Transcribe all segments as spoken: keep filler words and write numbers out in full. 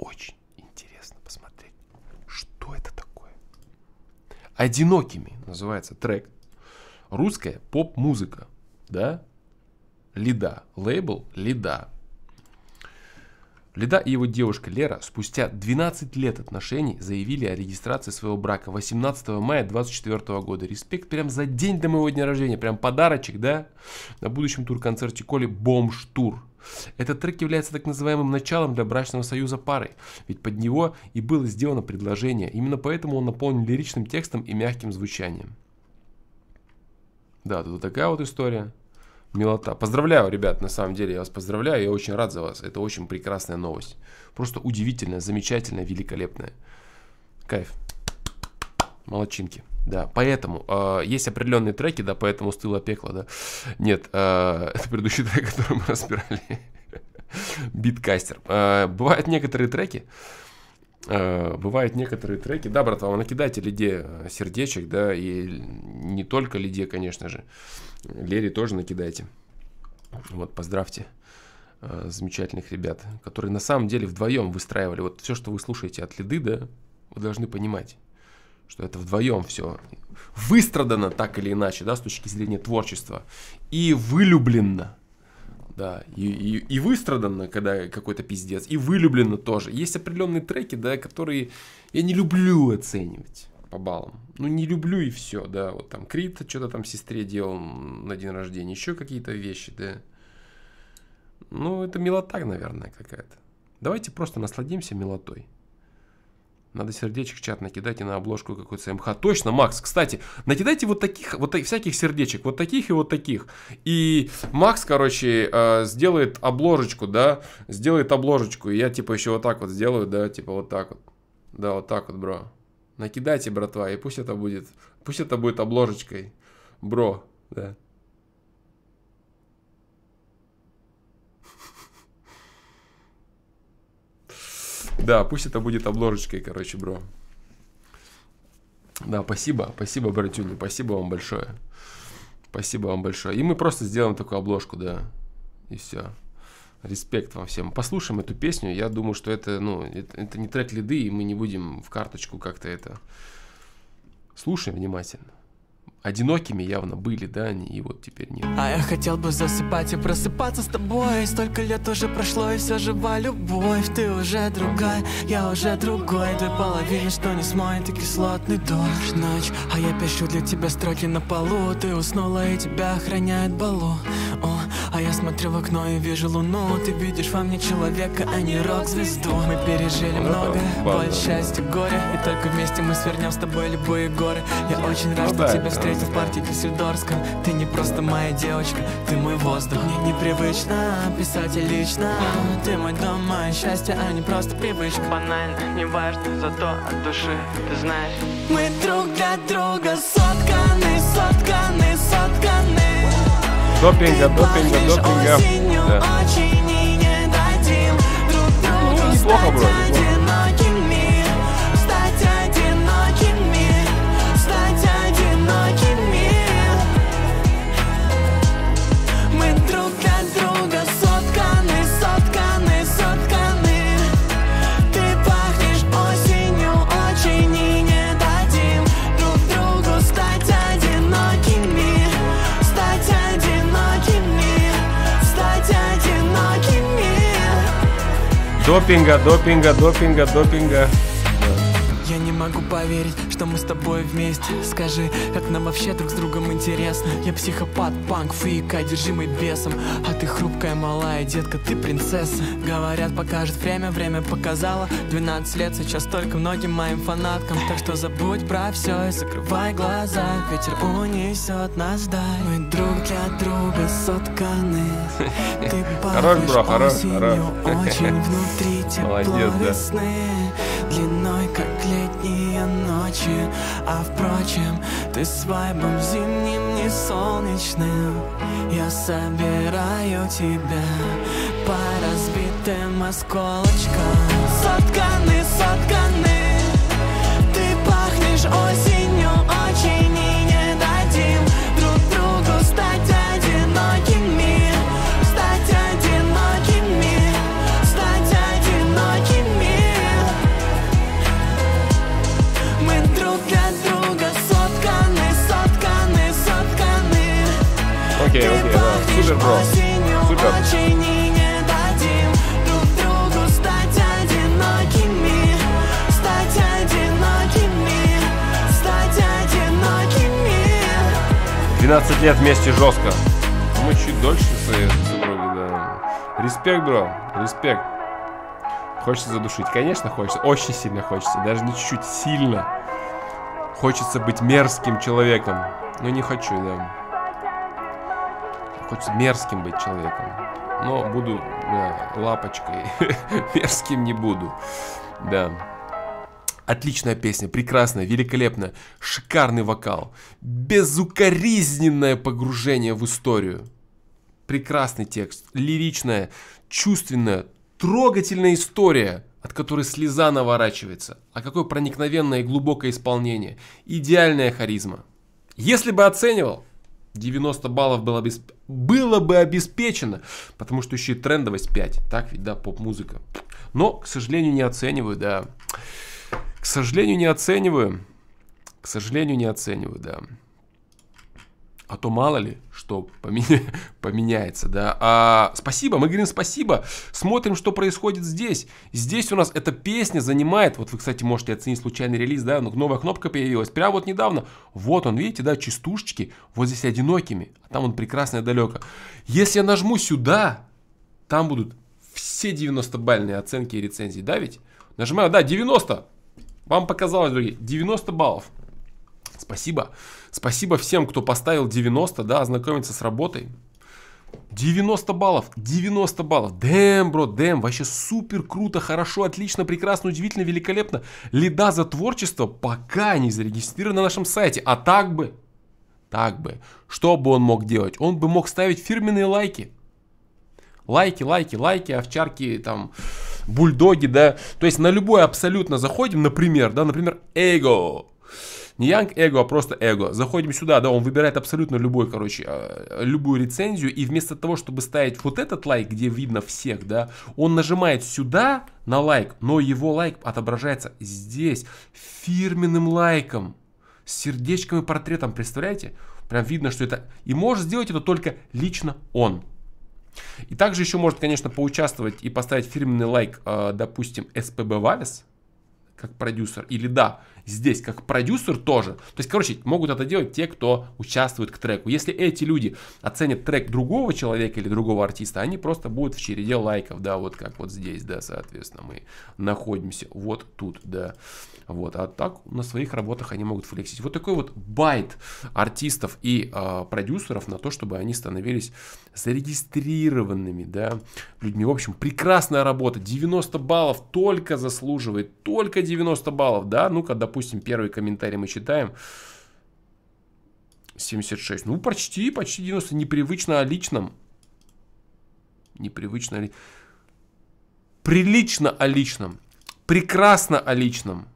очень интересно посмотреть, что это такое. «Одинокими» называется трек. Русская поп-музыка, да? Лида, лейбл Лида. Лида и его девушка Лера спустя двенадцать лет отношений заявили о регистрации своего брака восемнадцатого мая две тысячи двадцать четвёртого года. Респект, прям за день до моего дня рождения, прям подарочек, да? На будущем тур-концерте Коли «Бомж-тур». Этот трек является так называемым началом для брачного союза пары, ведь под него и было сделано предложение. Именно поэтому он наполнен лиричным текстом и мягким звучанием. Да, тут вот такая вот история. Милота. Поздравляю, ребят, на самом деле, я вас поздравляю, я очень рад за вас. Это очень прекрасная новость. Просто удивительная, замечательная, великолепная. Кайф. Молодчинки. Да, поэтому э, есть определенные треки, да, поэтому стыло пекло, да. Нет, э, это предыдущий трек, который мы разбирали. Биткастер. Э, бывают некоторые треки. Э, бывают некоторые треки. Да, братва, вы накидайте Лиде сердечек, да, и не только Лиде, конечно же. Лере тоже накидайте. Вот, поздравьте э, замечательных ребят, которые на самом деле вдвоем выстраивали. Вот все, что вы слушаете от Лиды, да, вы должны понимать, что это вдвоем все выстрадано так или иначе, да, с точки зрения творчества. И вылюблено. Да, и, и, и выстрадано, когда какой-то пиздец, и вылюблено тоже. Есть определенные треки, да, которые я не люблю оценивать по баллам. Ну, не люблю и все, да. Вот там Крит что-то там сестре делал на день рождения, еще какие-то вещи, да. Ну, это милота, наверное, какая-то. Давайте просто насладимся милотой. Надо сердечек в чат накидать и на обложку какой-то эм ха. Точно, Макс, кстати, накидайте вот таких, вот всяких сердечек, вот таких и вот таких. И Макс, короче, э, сделает обложечку, да, сделает обложечку. И я, типа, еще вот так вот сделаю, да, типа вот так вот. Да, вот так вот, бро. Накидайте, братва, и пусть это будет, пусть это будет обложечкой, бро, да. Да, пусть это будет обложечкой, короче, бро. Да, спасибо, спасибо, братюни, спасибо вам большое. Спасибо вам большое. И мы просто сделаем такую обложку, да, и все. Респект вам всем. Послушаем эту песню. Я думаю, что это, ну, это, это не трек Лиды, и мы не будем в карточку как-то это... Слушаем внимательно. Одинокими явно были, да, они, и вот теперь нет. А я хотел бы засыпать и просыпаться с тобой. Столько лет уже прошло, и все жива любовь. Ты уже другая, я уже другой. Две половины, что не смоет и кислотный дождь. Ночь, а я пишу для тебя строки на полу. Ты уснула, и тебя охраняет балу. О, а я смотрю в окно и вижу луну. Ты видишь во мне человека, а не рок-звезду. Мы пережили много, боль, счастье, горе. И только вместе мы свернем с тобой любые горы. Я очень рад, что тебя встретил в парке Кисельдорском. Ты не просто моя девочка, ты мой воздух. Мне непривычно писать и лично. Ты мой дом, мое счастье, а не просто привычка. Банально, не важно, зато от души, ты знаешь. Мы друг для друга сотканы, сотканы, сотканы. Допинга, допинга, допинга. Да. Ну, неплохо, бро, неплохо. Допинга, допинга, допинга, допинга. Я не могу поверить, что мы с тобой вместе. Скажи, как нам вообще друг с другом интересно. Я психопат, панк, фрик, одержимый бесом. А ты хрупкая, малая детка, ты принцесса. Говорят, покажет время, время показало. Двенадцать лет сейчас только многим моим фанаткам. Так что забудь про все и закрывай глаза. Ветер унесет нас вдаль. Мы друг для друга сотканы. Ты пахнешь осенью, очень внутри тепло весны. Длиной, как летние ночи. А впрочем, ты с вайбом зимним, не солнечным. Я собираю тебя по разбитым осколочкам. Сотканы, сотканы. Ты пахнешь осенью очень, и не дадим друг другу стать одинокими. Стать одинокими. Стать одинокими. двенадцать лет вместе жестко. А мы чуть дольше с супругой, да. Респект, бро, респект. Хочется задушить, конечно, хочется, очень сильно хочется, даже не чуть-чуть, сильно. Хочется быть мерзким человеком, но не хочу, да. Хочется мерзким быть человеком, но буду, да, лапочкой, мерзким не буду, да. Отличная песня, прекрасная, великолепная, шикарный вокал, безукоризненное погружение в историю, прекрасный текст, лиричная, чувственная, трогательная история, от которой слеза наворачивается. А какое проникновенное и глубокое исполнение, идеальная харизма. Если бы оценивал, девяносто баллов было, обесп... было бы обеспечено, потому что еще и трендовость пять, так ведь, да, поп-музыка. Но, к сожалению, не оцениваю, да. К сожалению, не оцениваю. К сожалению, не оцениваю, да. А то мало ли, что поменя... поменяется, да. А, спасибо, мы говорим спасибо. Смотрим, что происходит здесь. Здесь у нас эта песня занимает... Вот вы, кстати, можете оценить случайный релиз, да. Новая кнопка появилась. Прямо вот недавно. Вот он, видите, да, частушечки. Вот здесь одинокими. А там он прекрасное далеко. Если я нажму сюда, там будут все девяностобалльные оценки и рецензии, да ведь? Нажимаю, да, девяносто. Вам показалось, друзья, девяносто баллов. Спасибо. Спасибо всем, кто поставил девяносто, да, ознакомиться с работой. девяносто баллов, девяносто баллов. Дэм, бро, дэм, вообще супер, круто, хорошо, отлично, прекрасно, удивительно, великолепно. Лида за творчество пока не зарегистрирован на нашем сайте. А так бы, так бы, что бы он мог делать? Он бы мог ставить фирменные лайки. Лайки, лайки, лайки, овчарки, там, бульдоги, да. То есть на любой абсолютно заходим, например, да, например, эго. Не Young Ego, а просто эго. Заходим сюда, да, он выбирает абсолютно любой, короче, любую рецензию. И вместо того, чтобы ставить вот этот лайк, где видно всех, да, он нажимает сюда на лайк, но его лайк отображается здесь фирменным лайком, с сердечком и портретом, представляете? Прям видно, что это... И может сделать это только лично он. И также еще может, конечно, поучаствовать и поставить фирменный лайк, допустим, эс пэ бэ Валис, как продюсер, или да, здесь как продюсер тоже. То есть, короче, могут это делать те, кто участвует к треку. Если эти люди оценят трек другого человека или другого артиста, они просто будут в череде лайков, да, вот как вот здесь, да, соответственно, мы находимся вот тут, да, вот. А так на своих работах они могут флексить. Вот такой вот байт артистов и э, продюсеров на то, чтобы они становились зарегистрированными, да, людьми. В общем, прекрасная работа, девяносто баллов только заслуживает, только девяносто баллов, да. Ну-ка, допустим, первый комментарий мы читаем. семьдесят шесть. Ну, почти, почти девяносто. Непривычно о личном. Непривычно о личном. Прилично о личном. Прекрасно о личном.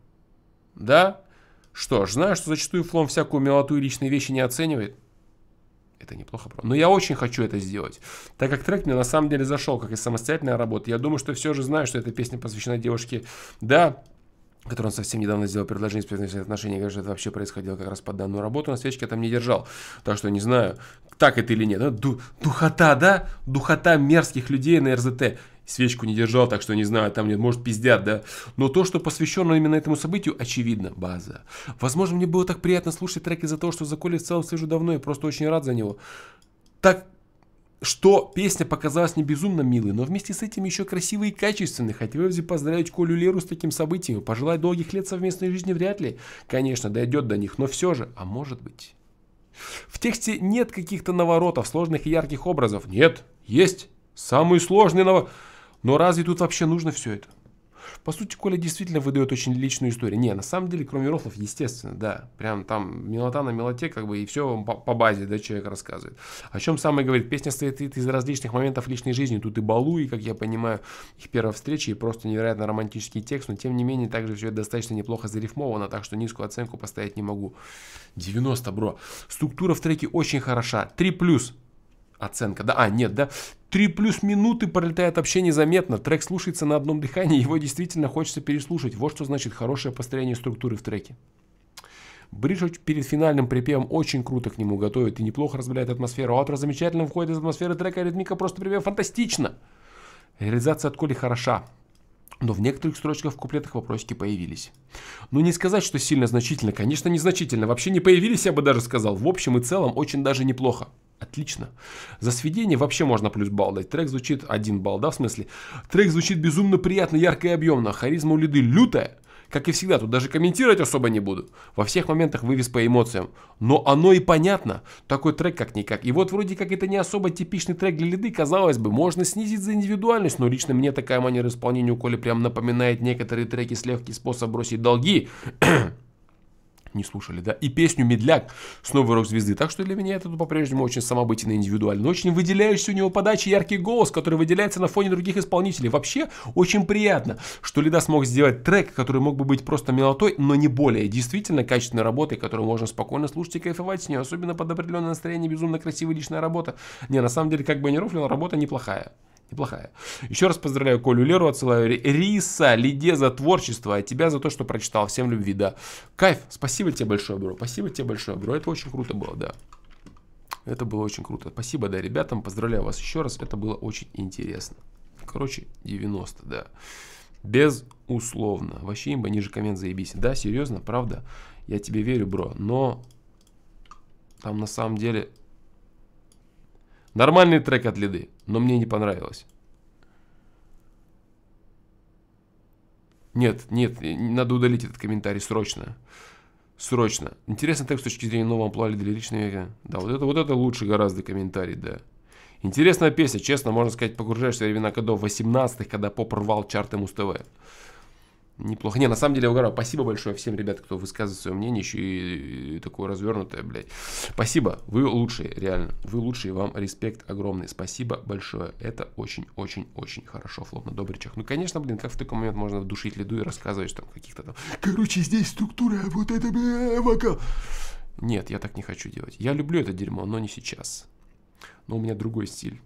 Да? Что ж, знаю, что зачастую флом всякую милоту и личные вещи не оценивает. Это неплохо, правда. Но я очень хочу это сделать. Так как трек мне на самом деле зашел, как и самостоятельная работа. Я думаю, что все же знаю, что эта песня посвящена девушке. Да, который он совсем недавно сделал предложение с предметными отношениями, как же это вообще происходило как раз под данную работу, на свечке я там не держал. Так что не знаю, так это или нет. Да? Ду духота, да? Духота мерзких людей на эр зэ тэ. Свечку не держал, так что не знаю, там нет, может пиздят, да? Но то, что посвящено именно этому событию, очевидно, база. Возможно, мне было так приятно слушать трек из-за того, что за Колей в целом слежу давно, и просто очень рад за него. Так что песня показалась мне безумно милой, но вместе с этим еще красивой и качественной. Хотелось бы поздравить Колю и Леру с таким событием. Пожелать долгих лет совместной жизни вряд ли, конечно, дойдет до них, но все же, а может быть. В тексте нет каких-то наворотов, сложных и ярких образов. Нет, есть. Самые сложные навороты. Но разве тут вообще нужно все это? По сути, Коля действительно выдает очень личную историю. Не, на самом деле, кроме рофлов, естественно, да. Прям там милота на милоте, как бы, и все по, по базе, да, человек рассказывает. О чем самое говорит? Песня состоит из различных моментов личной жизни. Тут и балу, и, как я понимаю, их первая встреча, и просто невероятно романтический текст. Но, тем не менее, также все это достаточно неплохо зарифмовано, так что низкую оценку поставить не могу. девяносто, бро. Структура в треке очень хороша. три плюс. Оценка, да, а, нет, да, три плюс минуты пролетает вообще незаметно, трек слушается на одном дыхании, его действительно хочется переслушать, вот что значит хорошее построение структуры в треке. Бридж перед финальным припевом очень круто к нему готовит и неплохо разбавляет атмосферу, аутро замечательно входит из атмосферы трека, ритмика просто припев фантастично, реализация от Коли хороша. но в некоторых строчках в куплетах вопросики появились. Ну, не сказать, что сильно значительно, конечно, незначительно. Вообще не появились, я бы даже сказал. В общем и целом, очень даже неплохо. Отлично. За сведение вообще можно плюс балл дать. Трек звучит... Один балл, да, в смысле? Трек звучит безумно приятно, ярко и объемно. Харизма у Лиды лютая. Как и всегда, тут даже комментировать особо не буду. Во всех моментах вывез по эмоциям. Но оно и понятно. Такой трек как-никак. И вот вроде как это не особо типичный трек для Лиды. Казалось бы, можно снизить за индивидуальность. Но лично мне такая манера исполнения у Коли прям напоминает некоторые треки с легкий способ бросить долги. Не слушали, да? И песню «Медляк» с новой рок-звезды. Так что для меня это по-прежнему очень самобытен и индивидуально. Очень выделяющийся у него подача, яркий голос, который выделяется на фоне других исполнителей. Вообще очень приятно, что Лида смог сделать трек, который мог бы быть просто мелотой, но не более. Действительно качественной работой, которую можно спокойно слушать и кайфовать с нее. Особенно под определенное настроение, безумно красивая личная работа. Не, на самом деле, как бы я не рофлил, работа неплохая. Неплохая. Еще раз поздравляю Колю, Леру, отсылаю Риса, Лиде за творчество, а тебя за то, что прочитал. Всем любви, да. Кайф, спасибо тебе большое, бро. Спасибо тебе большое, бро. Это очень круто было, да. Это было очень круто. Спасибо, да, ребятам. Поздравляю вас еще раз. Это было очень интересно. Короче, девяносто, да. Безусловно. Вообще имба, ниже коммент заебись. Да, серьезно, правда. Я тебе верю, бро. Но там на самом деле... Нормальный трек от Лиды, но мне не понравилось. Нет, нет, надо удалить этот комментарий срочно. Срочно. Интересный трек с точки зрения нового амплуа Лиды, лиричный века. Да, вот это, вот это лучше гораздо комментарий, да. Интересная песня, честно, можно сказать, погружаешься в времена годов восемнадцатых, когда поп рвал чарты Муз ТВ. Неплохо. Не, на самом деле, я угораю. Спасибо большое всем, ребят, кто высказывает свое мнение, еще и, и такое развернутое, блядь. Спасибо. Вы лучшие, реально. Вы лучшие. Вам респект огромный. Спасибо большое. Это очень-очень-очень хорошо. Флоп на добричах. Ну, конечно, блин, как в такой момент можно душить Лиду и рассказывать, что там каких-то там... Короче, здесь структура, вот это, бля, вокал. Нет, я так не хочу делать. Я люблю это дерьмо, но не сейчас. Но у меня другой стиль.